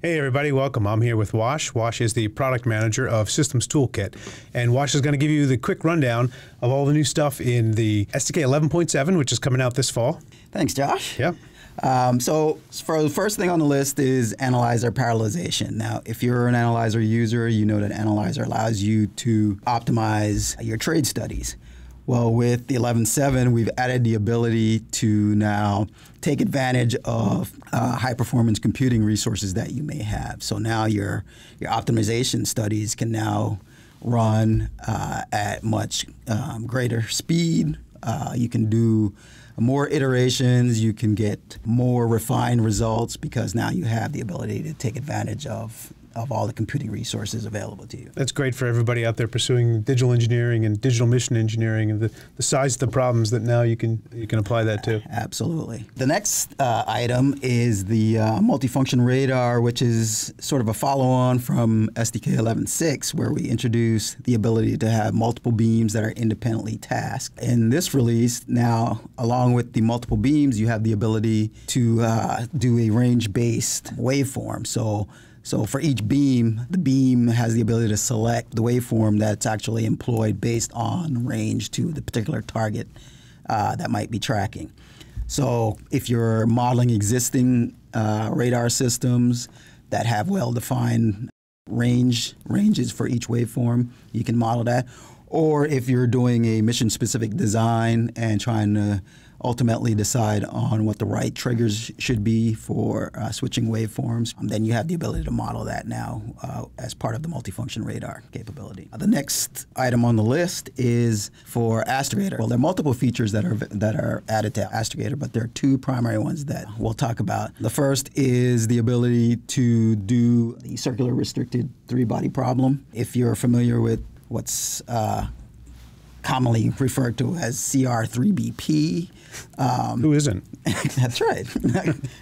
Hey everybody, welcome. I'm here with Wash. Wash is the product manager of Systems Tool Kit, and Wash is going to give you the quick rundown of all the new stuff in the SDK 11.7, which is coming out this fall. Thanks, Josh. Yeah. So for the first thing on the list is analyzer parallelization. Now, if you're an analyzer user, you know that analyzer allows you to optimize your trade studies. Well, with the 11.7, we've added the ability to now take advantage of high-performance computing resources that you may have. So now your optimization studies can now run at much greater speed. You can do more iterations. You can get more refined results because now you have the ability to take advantage of all the computing resources available to you. That's great for everybody out there pursuing digital engineering and digital mission engineering and the size of the problems that now you can apply that to. Absolutely. The next item is the multifunction radar, which is sort of a follow-on from SDK 11.6, where we introduce the ability to have multiple beams that are independently tasked. In this release now, along with the multiple beams, you have the ability to do a range-based waveform. So for each beam, the beam has the ability to select the waveform that's actually employed based on range to the particular target that might be tracking. So if you're modeling existing radar systems that have well-defined ranges for each waveform, you can model that. Or if you're doing a mission-specific design and trying to ultimately decide on what the right triggers should be for switching waveforms, then you have the ability to model that now as part of the multifunction radar capability. The next item on the list is for Astrogator. Well, there are multiple features that are added to Astrogator, but there are two primary ones that we'll talk about. The first is the ability to do the circular restricted three-body problem. If you're familiar with what's commonly referred to as CR3BP. Who isn't? That's right.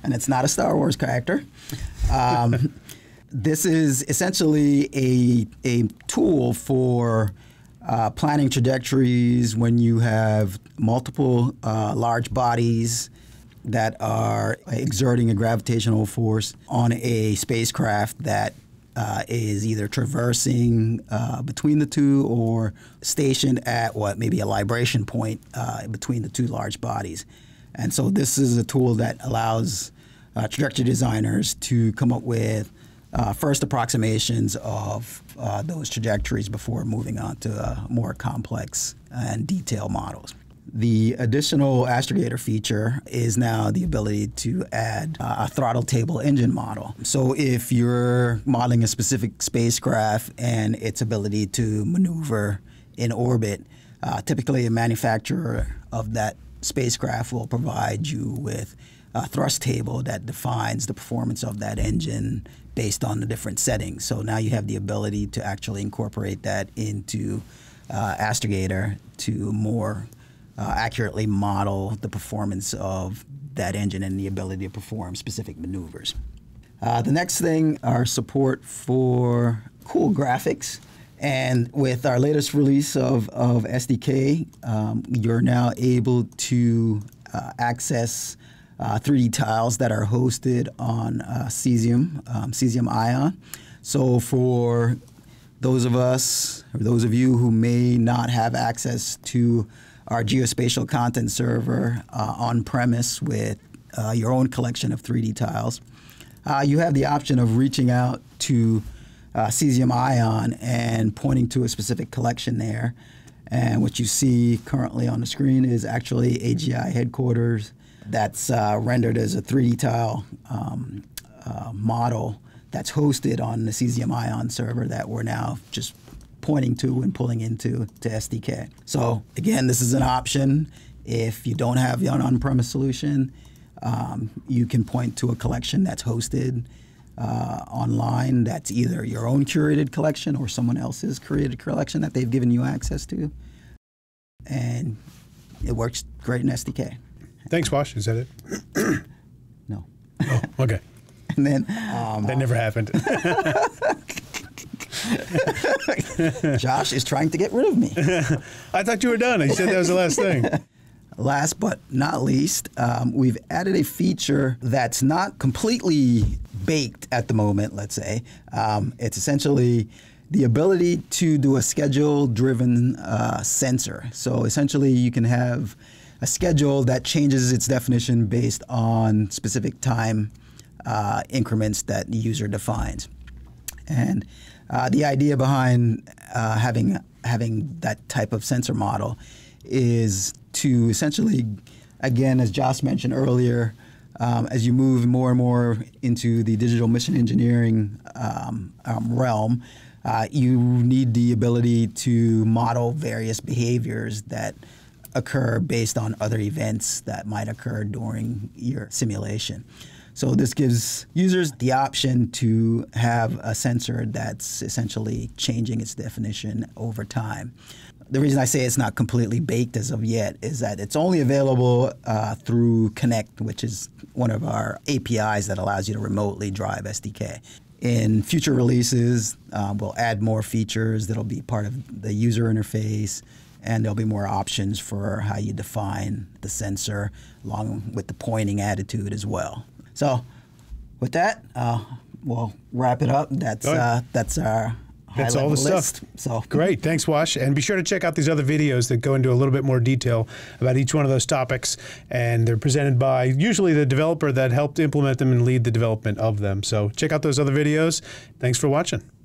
And it's not a Star Wars character. This is essentially a tool for planning trajectories when you have multiple large bodies that are exerting a gravitational force on a spacecraft that is either traversing between the two or stationed at what may be a libration point between the two large bodies. And so this is a tool that allows trajectory designers to come up with first approximations of those trajectories before moving on to more complex and detailed models. The additional Astrogator feature is now the ability to add a throttle table engine model. So if you're modeling a specific spacecraft and its ability to maneuver in orbit, typically a manufacturer of that spacecraft will provide you with a thrust table that defines the performance of that engine based on the different settings. So now you have the ability to actually incorporate that into Astrogator to more accurately model the performance of that engine and the ability to perform specific maneuvers. The next thing are support for cool graphics. And with our latest release of SDK, you're now able to access 3D tiles that are hosted on Cesium Ion. So for those of us, or those of you who may not have access to our geospatial content server on-premise with your own collection of 3D tiles, you have the option of reaching out to Cesium Ion and pointing to a specific collection there. And what you see currently on the screen is actually AGI headquarters that's rendered as a 3D tile model that's hosted on the Cesium Ion server that we're now just pointing to and pulling into to SDK. So again, this is an option. If you don't have an on-premise solution, you can point to a collection that's hosted online that's either your own curated collection or someone else's curated collection that they've given you access to. And it works great in SDK. Thanks, Wash. Is that it? No. Oh, okay. And then that never happened. Josh is trying to get rid of me. I thought you were done. You said that was the last thing. Last but not least, we've added a feature that's not completely baked at the moment, let's say. It's essentially the ability to do a schedule-driven sensor. So essentially you can have a schedule that changes its definition based on specific time increments that the user defines. And the idea behind having that type of sensor model is to essentially, again, as Josh mentioned earlier, as you move more and more into the digital mission engineering realm, you need the ability to model various behaviors that occur based on other events that might occur during your simulation. So this gives users the option to have a sensor that's essentially changing its definition over time. The reason I say it's not completely baked as of yet is that it's only available through Connect, which is one of our APIs that allows you to remotely drive SDK. In future releases, we'll add more features that'll be part of the user interface, and there'll be more options for how you define the sensor, along with the pointing attitude as well. So with that, we'll wrap it up. That's our That's all the list. Stuff. So. Great. Thanks, Wash. And be sure to check out these other videos that go into a little bit more detail about each one of those topics. And they're presented by usually the developer that helped implement them and lead the development of them. So check out those other videos. Thanks for watching.